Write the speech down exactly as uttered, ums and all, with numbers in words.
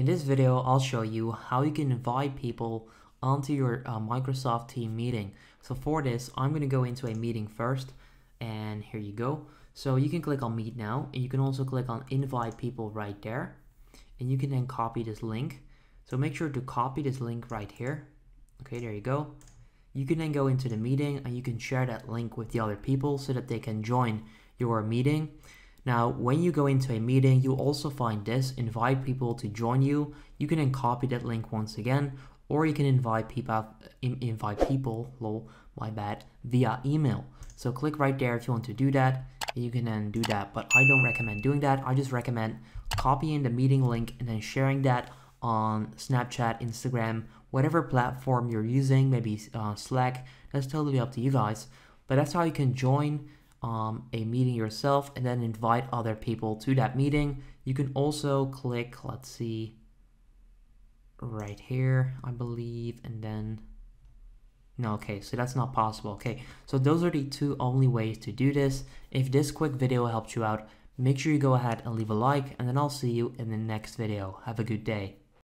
In this video, I'll show you how you can invite people onto your uh, Microsoft Team meeting. So for this, I'm going to go into a meeting first, and here you go. So you can click on Meet Now, and you can also click on Invite People right there, and you can then copy this link. So make sure to copy this link right here. Okay, there you go. You can then go into the meeting, and you can share that link with the other people so that they can join your meeting. Now, when you go into a meeting, you also find this, invite people to join you. You can then copy that link once again, or you can invite people, invite people, lol, my bad, via email. So click right there if you want to do that. You can then do that, but I don't recommend doing that. I just recommend copying the meeting link and then sharing that on Snapchat, Instagram, whatever platform you're using, maybe uh, Slack. That's totally up to you guys, but that's how you can join Um, a meeting yourself and then invite other people to that meeting. You can also click, let's see, right here, I believe, and then, no, okay, so that's not possible. Okay, so those are the two only ways to do this. If this quick video helped you out, make sure you go ahead and leave a like, and then I'll see you in the next video. Have a good day.